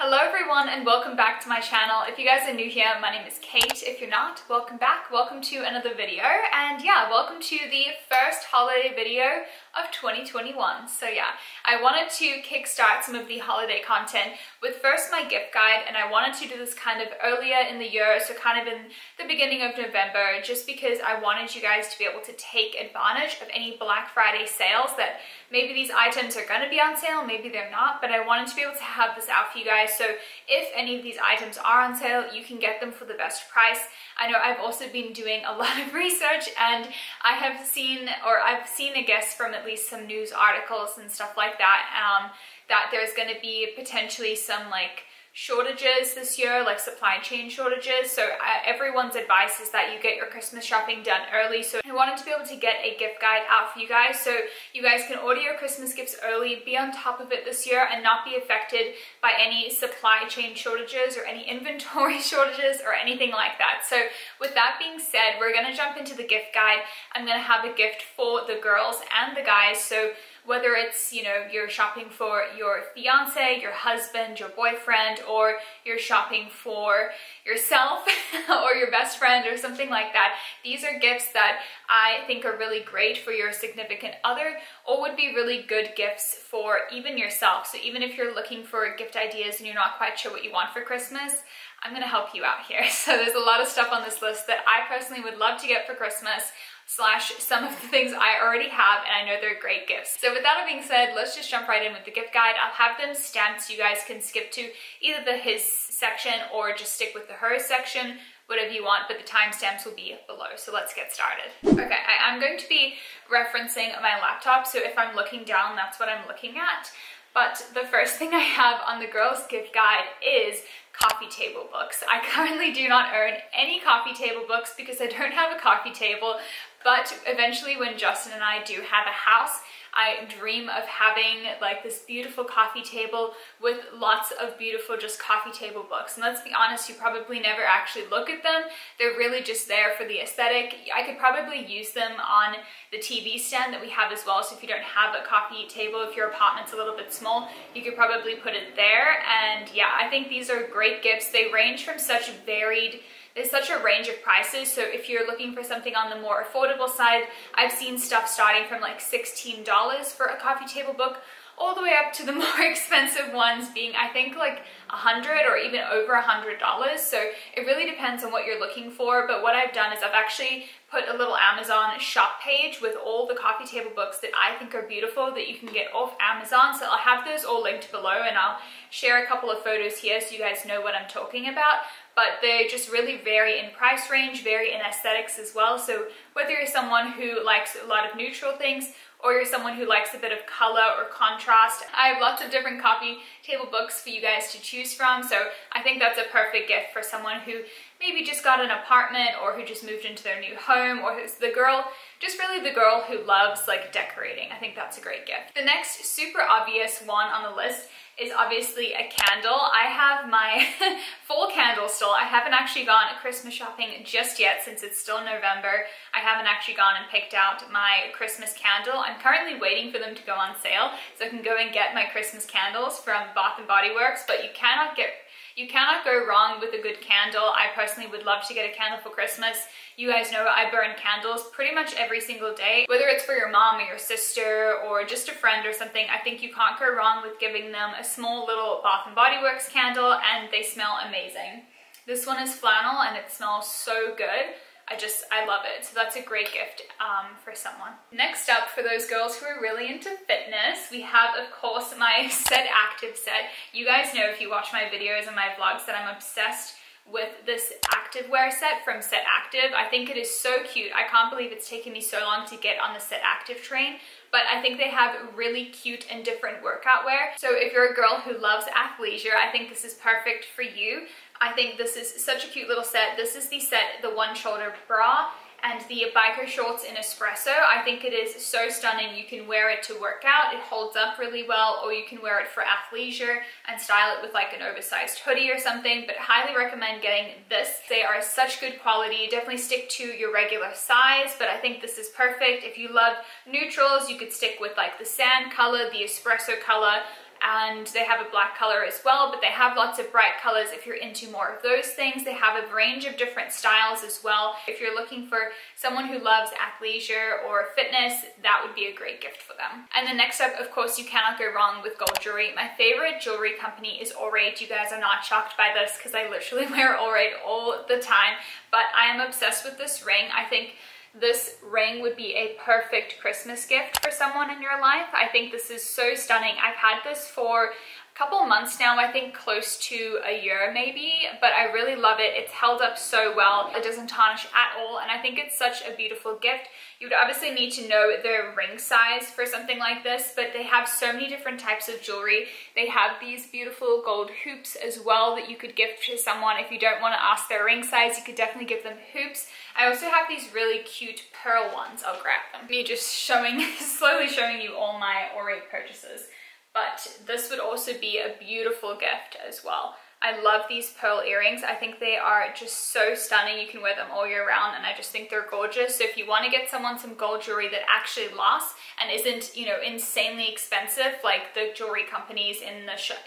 Hello everyone and welcome back to my channel. If you guys are new here, my name is Kate. If you're not, welcome back. Welcome to another video. And yeah, welcome to the first holiday video of 2021. So yeah, I wanted to kickstart some of the holiday content with first my gift guide, and I wanted to do this kind of earlier in the year, so kind of in the beginning of November, just because I wanted you guys to be able to take advantage of any Black Friday sales that maybe these items are going to be on sale, maybe they're not, but I wanted to be able to have this out for you guys. So if any of these items are on sale, you can get them for the best price. I know I've also been doing a lot of research, and I've seen, I guess, from at least some news articles and stuff like that, that there's going to be potentially some like shortages this year, like supply chain shortages. So everyone's advice is that you get your Christmas shopping done early. So I wanted to be able to get a gift guide out for you guys, so you guys can order your Christmas gifts early, be on top of it this year, and not be affected by any supply chain shortages or any inventory shortages or anything like that. So with that being said, we're going to jump into the gift guide. I'm going to have a gift for the girls and the guys. So whether it's, you know, you're shopping for your fiance, your husband, your boyfriend, or you're shopping for yourself or your best friend or something like that, these are gifts that I think are really great for your significant other, or would be really good gifts for even yourself. So even if you're looking for gift ideas and you're not quite sure what you want for Christmas, I'm gonna help you out here. So there's a lot of stuff on this list that I personally would love to get for Christmas, slash some of the things I already have, and I know they're great gifts. So with that being said, let's just jump right in with the gift guide. I'll have them stamped so you guys can skip to either the his section or just stick with the her section, whatever you want, but the timestamps will be below. So let's get started. Okay, I'm going to be referencing my laptop, so if I'm looking down, that's what I'm looking at. But the first thing I have on the girls' gift guide is coffee table books. I currently do not own any coffee table books because I don't have a coffee table, but eventually when Justin and I do have a house, I dream of having like this beautiful coffee table with lots of beautiful just coffee table books. And let's be honest, you probably never actually look at them. They're really just there for the aesthetic. I could probably use them on the TV stand that we have as well. So if you don't have a coffee table, if your apartment's a little bit small, you could probably put it there. And yeah, I think these are great gifts. They range from such varied, there's such a range of prices. So if you're looking for something on the more affordable side, I've seen stuff starting from like $16 for a coffee table book, all the way up to the more expensive ones being, I think, like $100 or even over $100. So it really depends on what you're looking for. But what I've done is I've actually put a little Amazon shop page with all the coffee table books that I think are beautiful that you can get off Amazon. So I'll have those all linked below, and I'll share a couple of photos here so you guys know what I'm talking about. But they just really vary in price range, vary in aesthetics as well. So whether you're someone who likes a lot of neutral things, or you're someone who likes a bit of color or contrast, I have lots of different coffee table books for you guys to choose from. So I think that's a perfect gift for someone who maybe just got an apartment, or who just moved into their new home, or who's the girl, just really the girl who loves like decorating. I think that's a great gift. The next super obvious one on the list is obviously a candle. I have my full candle still. I haven't actually gone Christmas shopping just yet since it's still November. I haven't actually gone and picked out my Christmas candle. I'm currently waiting for them to go on sale so I can go and get my Christmas candles from Bath & Body Works, but you cannot go wrong with a good candle. I personally would love to get a candle for Christmas. You guys know I burn candles pretty much every single day, whether it's for your mom or your sister or just a friend or something. I think you can't go wrong with giving them a small little Bath & Body Works candle, and they smell amazing. This one is flannel and it smells so good. I love it. So that's a great gift for someone. Next up, for those girls who are really into fitness, we have, of course, my Set Active set. You guys know if you watch my videos and my vlogs that I'm obsessed with this activewear set from Set Active. I think it is so cute. I can't believe it's taken me so long to get on the Set Active train, but I think they have really cute and different workout wear. So if you're a girl who loves athleisure, I think this is perfect for you. I think this is such a cute little set. This is the set, the one shoulder bra and the biker shorts in espresso. I think it is so stunning. You can wear it to work out. It holds up really well, or you can wear it for athleisure and style it with like an oversized hoodie or something, but highly recommend getting this. They are such good quality. Definitely stick to your regular size, but I think this is perfect. If you love neutrals, you could stick with like the sand color, the espresso color, and they have a black color as well, but they have lots of bright colors if you're into more of those things. They have a range of different styles as well. If you're looking for someone who loves athleisure or fitness, that would be a great gift for them. And then next up, of course, you cannot go wrong with gold jewelry. My favorite jewelry company is Aurate. You guys are not shocked by this because I literally wear Aurate all the time, but I am obsessed with this ring. I think this ring would be a perfect Christmas gift for someone in your life. I think this is so stunning. I've had this for a couple months now, I think close to a year maybe, but I really love it. It's held up so well. It doesn't tarnish at all, and I think it's such a beautiful gift. You would obviously need to know the ring size for something like this, but they have so many different types of jewelry. They have these beautiful gold hoops as well that you could gift to someone. If you don't want to ask their ring size, you could definitely give them hoops. I also have these really cute pearl ones. I'll grab them. Me just showing, slowly showing you all my Aurate purchases. But this would also be a beautiful gift as well. I love these pearl earrings. I think they are just so stunning. You can wear them all year round, and I just think they're gorgeous. So if you want to get someone some gold jewelry that actually lasts and isn't, you know, insanely expensive like the jewelry companies in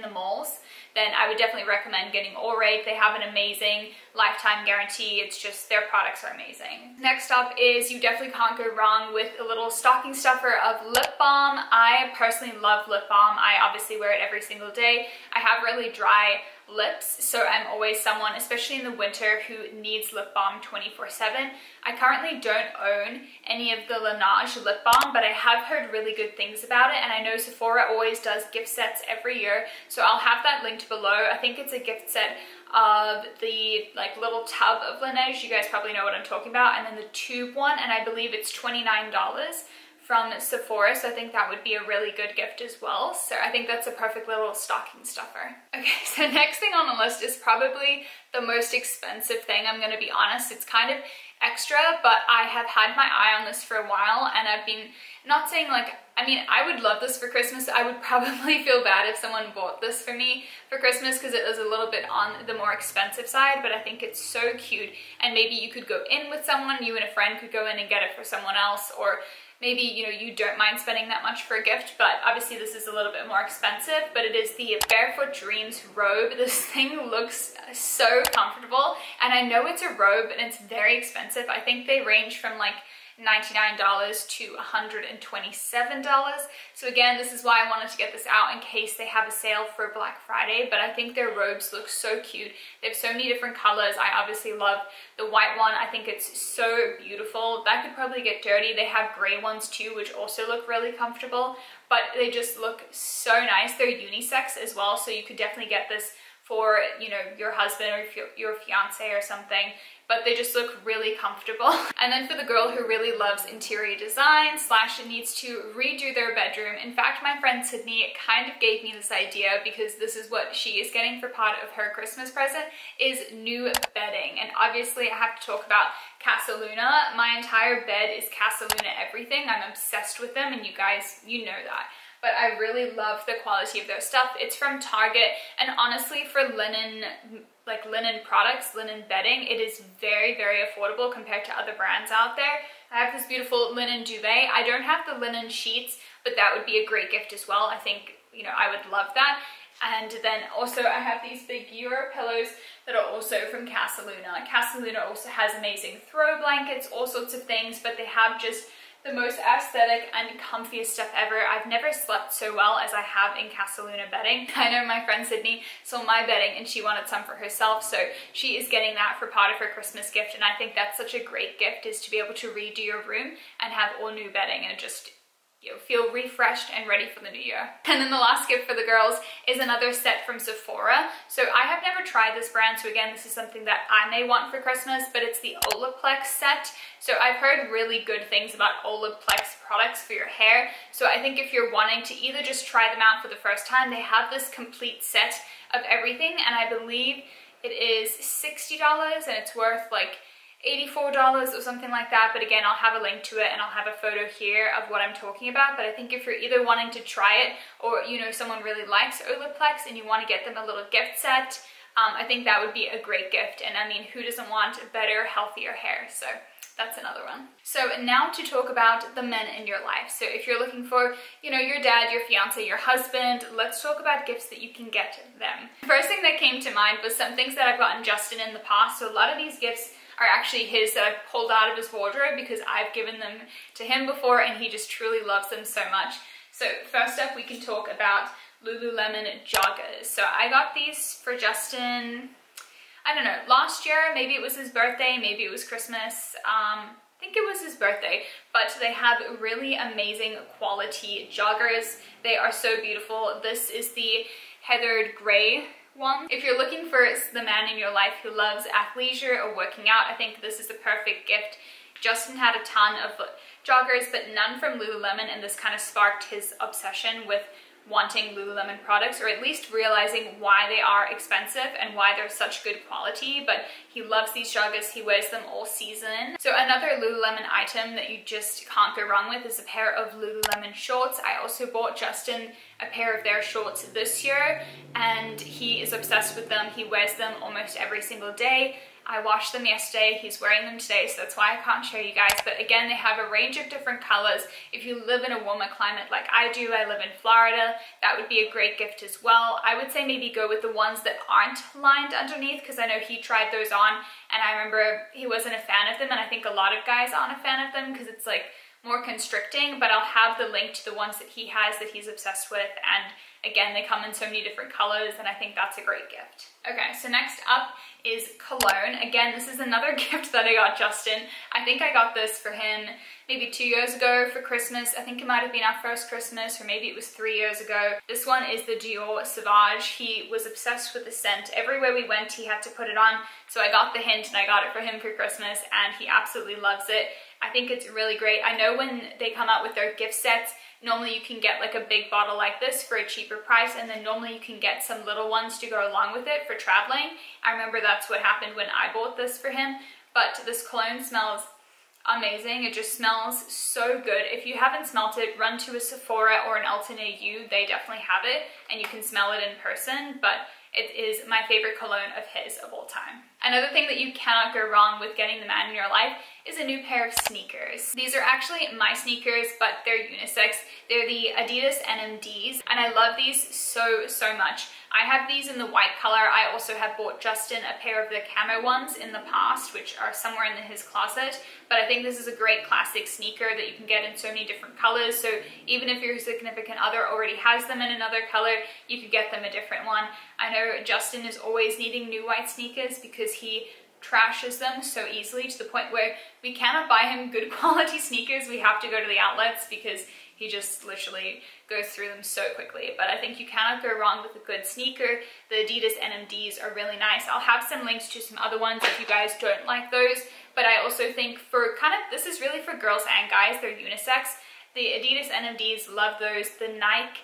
the malls, then I would definitely recommend getting Aurate. They have an amazing lifetime guarantee. It's just their products are amazing. Next up is, you definitely can't go wrong with a little stocking stuffer of lip balm. I personally love lip balm. I obviously wear it every single day. I have really dry lips, so I'm always someone, especially in the winter, who needs lip balm 24/7. I currently don't own any of the Laneige lip balm, but I have heard really good things about it, and I know Sephora always does gift sets every year, so I'll have that linked below. I think it's a gift set of the like little tub of Laneige, you guys probably know what I'm talking about, and then the tube one, and I believe it's $29 from Sephora, so I think that would be a really good gift as well. So I think that's a perfect little stocking stuffer. Okay, so next thing on the list is probably the most expensive thing, I'm gonna be honest. It's kind of extra, but I have had my eye on this for a while, and I've been not saying like, I mean, I would love this for Christmas. I would probably feel bad if someone bought this for me for Christmas because it is a little bit on the more expensive side, but I think it's so cute, and maybe you could go in with someone, you and a friend could go in and get it for someone else, or maybe, you know, you don't mind spending that much for a gift, but obviously this is a little bit more expensive, but it is the Barefoot Dreams robe. This thing looks so comfortable, and I know it's a robe and it's very expensive. I think they range from like $99 to $127. So again, this is why I wanted to get this out in case they have a sale for Black Friday, but I think their robes look so cute. They have so many different colors. I obviously love the white one. I think it's so beautiful. That could probably get dirty. They have gray ones too, which also look really comfortable, but they just look so nice. They're unisex as well, so you could definitely get this for, you know, your husband or your fiance or something, but they just look really comfortable. And then for the girl who really loves interior design slash needs to redo their bedroom, in fact, my friend Sydney kind of gave me this idea because this is what she is getting for part of her Christmas present is new bedding. And obviously I have to talk about Casaluna. My entire bed is Casaluna everything. I'm obsessed with them, and you guys, you know that. But I really love the quality of their stuff. It's from Target, and honestly for linen, like linen products, linen bedding, it is very, very affordable compared to other brands out there. I have this beautiful linen duvet. I don't have the linen sheets, but that would be a great gift as well. I think, you know, I would love that. And then also I have these big Euro pillows that are also from Casaluna. Casaluna also has amazing throw blankets, all sorts of things, but they have just the most aesthetic and comfiest stuff ever. I've never slept so well as I have in Casaluna bedding. I know my friend Sydney saw my bedding and she wanted some for herself, so she is getting that for part of her Christmas gift, and I think that's such a great gift, is to be able to redo your room and have all new bedding and just, you know, feel refreshed and ready for the new year. And then the last gift for the girls is another set from Sephora. So I have never tried this brand, so again, this is something that I may want for Christmas, but it's the Olaplex set. So I've heard really good things about Olaplex products for your hair. So I think if you're wanting to either just try them out for the first time, they have this complete set of everything, and I believe it is $60 and it's worth like $84 or something like that. But again, I'll have a link to it and I'll have a photo here of what I'm talking about. But I think if you're either wanting to try it, or you know someone really likes Olaplex and you want to get them a little gift set, I think that would be a great gift. And I mean, who doesn't want better, healthier hair? So that's another one. So now to talk about the men in your life. So if you're looking for, you know, your dad, your fiance, your husband, let's talk about gifts that you can get them. The first thing that came to mind was some things that I've gotten Justin in the past. So a lot of these gifts are actually his, that I've pulled out of his wardrobe because I've given them to him before and he just truly loves them so much. So first up, we can talk about Lululemon joggers. So I got these for Justin, I don't know, last year. Maybe it was his birthday, maybe it was Christmas. I think it was his birthday, but they have really amazing quality joggers. They are so beautiful. This is the heathered gray one. If you're looking for the man in your life who loves athleisure or working out, I think this is the perfect gift. Justin had a ton of joggers, but none from Lululemon, and this kind of sparked his obsession with wanting Lululemon products, or at least realizing why they are expensive and why they're such good quality. But he loves these joggers. He wears them all season. So another Lululemon item that you just can't go wrong with is a pair of Lululemon shorts. I also bought Justin a pair of their shorts this year, and he is obsessed with them. He wears them almost every single day. I washed them yesterday, he's wearing them today, so that's why I can't show you guys. But again, they have a range of different colors. If you live in a warmer climate like I do, I live in Florida, that would be a great gift as well. I would say maybe go with the ones that aren't lined underneath, because I know he tried those on, and I remember he wasn't a fan of them, and I think a lot of guys aren't a fan of them because it's like more constricting. But I'll have the link to the ones that he has that he's obsessed with, and again, they come in so many different colors, and I think that's a great gift. Okay, so next up is cologne. Again, this is another gift that I got Justin. I think I got this for him maybe 2 years ago for Christmas. I think it might have been our first Christmas, or maybe it was 3 years ago. This one is the Dior Sauvage. He was obsessed with the scent. Everywhere we went, he had to put it on. So I got the hint and I got it for him for Christmas, and he absolutely loves it. I think it's really great. I know when they come out with their gift sets, normally you can get like a big bottle like this for a cheaper price, and then normally you can get some little ones to go along with it for traveling. I remember that's what happened when I bought this for him. But this cologne smells amazing. It just smells so good. If you haven't smelt it, run to a Sephora or an Ulta near you. They definitely have it, and you can smell it in person. But it is my favorite cologne of his of all time. Another thing that you cannot go wrong with getting the man in your life is a new pair of sneakers. These are actually my sneakers, but they're unisex. They're the Adidas NMDs, and I love these so, so much. I have these in the white color. I also have bought Justin a pair of the camo ones in the past, which are somewhere in his closet, but I think this is a great classic sneaker that you can get in so many different colors. So even if your significant other already has them in another color, you could get them a different one. I know Justin is always needing new white sneakers because he trashes them so easily, to the point where we cannot buy him good quality sneakers. We have to go to the outlets because he just literally goes through them so quickly. But I think you cannot go wrong with a good sneaker. The Adidas NMDs are really nice. I'll have some links to some other ones if you guys don't like those. But I also think for kind of, this is really for girls and guys, they're unisex. The Adidas NMDs, love those. The Nike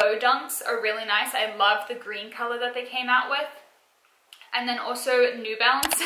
Low Dunks are really nice. I love the green color that they came out with. And then also New Balance.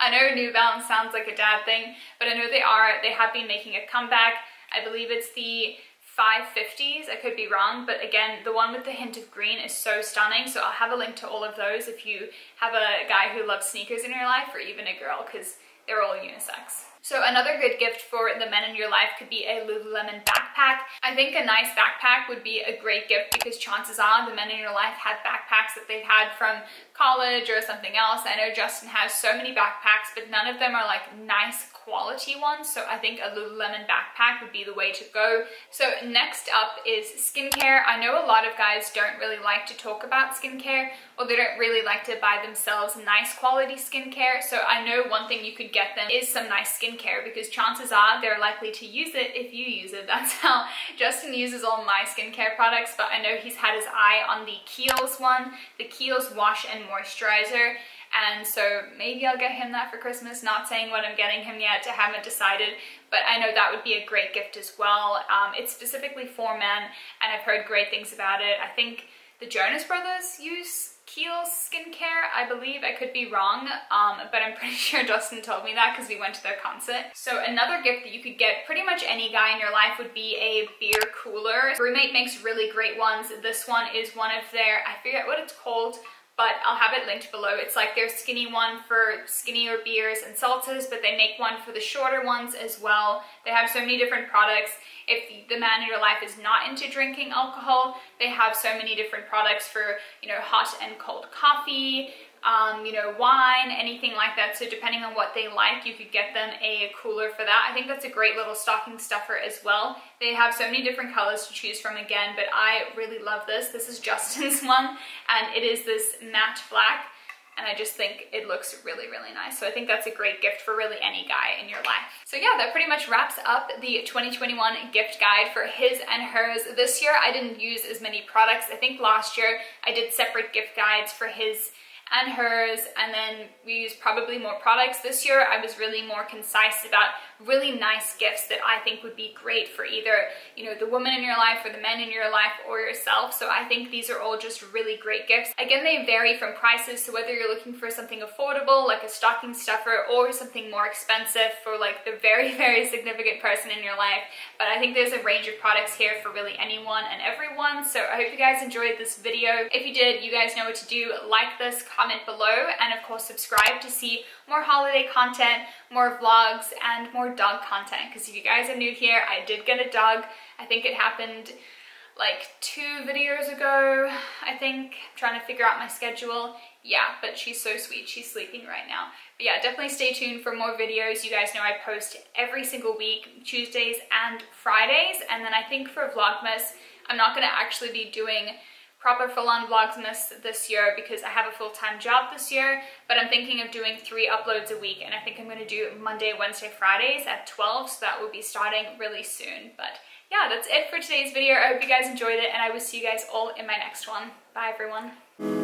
I know New Balance sounds like a dad thing, but I know they are. They have been making a comeback. I believe it's the 550s. I could be wrong, but again, the one with the hint of green is so stunning. So I'll have a link to all of those if you have a guy who loves sneakers in your life, or even a girl, because they're all unisex. So another good gift for the men in your life could be a Lululemon backpack. I think a nice backpack would be a great gift, because chances are the men in your life have backpacks that they've had from college or something else. I know Justin has so many backpacks, but none of them are like nice quality ones. So I think a Lululemon backpack would be the way to go. So next up is skincare. I know a lot of guys don't really like to talk about skincare, or they don't really like to buy themselves nice quality skincare. So I know one thing you could get them is some nice skincare, because chances are they're likely to use it if you use it. That's how Justin uses all my skincare products, but I know he's had his eye on the Kiehl's one, the Kiehl's Wash and Moisturizer. And so maybe I'll get him that for Christmas. Not saying what I'm getting him yet, I haven't decided, but I know that would be a great gift as well. It's specifically for men, and I've heard great things about it. I think the Jonas Brothers use Kiehl's skincare, I believe. I could be wrong, but I'm pretty sure Justin told me that because we went to their concert. So another gift that you could get pretty much any guy in your life would be a beer cooler. Roommate makes really great ones. This one is one of their, I forget what it's called, but I'll have it linked below. It's like their skinny one for skinnier beers and seltzers, but they make one for the shorter ones as well. They have so many different products. If the man in your life is not into drinking alcohol, they have so many different products for, you know, hot and cold coffee, you know, wine, anything like that. So depending on what they like, you could get them a cooler for that. I think that's a great little stocking stuffer as well. They have so many different colors to choose from again, but I really love this. This is Justin's one, and it is this matte black, and I just think it looks really, really nice. So I think that's a great gift for really any guy in your life. So yeah, that pretty much wraps up the 2021 gift guide for his and hers. This year, I didn't use as many products. I think last year I did separate gift guides for his and hers, and then we used probably more products. This year I was really more concise about really nice gifts that I think would be great for either, you know, the woman in your life or the men in your life or yourself. So I think these are all just really great gifts. Again, they vary from prices, so whether you're looking for something affordable like a stocking stuffer or something more expensive for like the very, very significant person in your life. But I think there's a range of products here for really anyone and everyone. So I hope you guys enjoyed this video. If you did, you guys know what to do. Like this, comment below, and of course subscribe to see more holiday content, more vlogs, and more dog content, because if you guys are new here, I did get a dog. I think it happened like 2 videos ago, I think. I'm trying to figure out my schedule. Yeah, but she's so sweet. She's sleeping right now. But yeah, definitely stay tuned for more videos. You guys know I post every single week, Tuesdays and Fridays, and then I think for Vlogmas, I'm not going to actually be doing proper full-on Vlogmas this year because I have a full-time job this year, but I'm thinking of doing 3 uploads a week, and I think I'm going to do Monday, Wednesday, Fridays at 12, so that will be starting really soon. But yeah, that's it for today's video. I hope you guys enjoyed it, and I will see you guys all in my next one. Bye, everyone.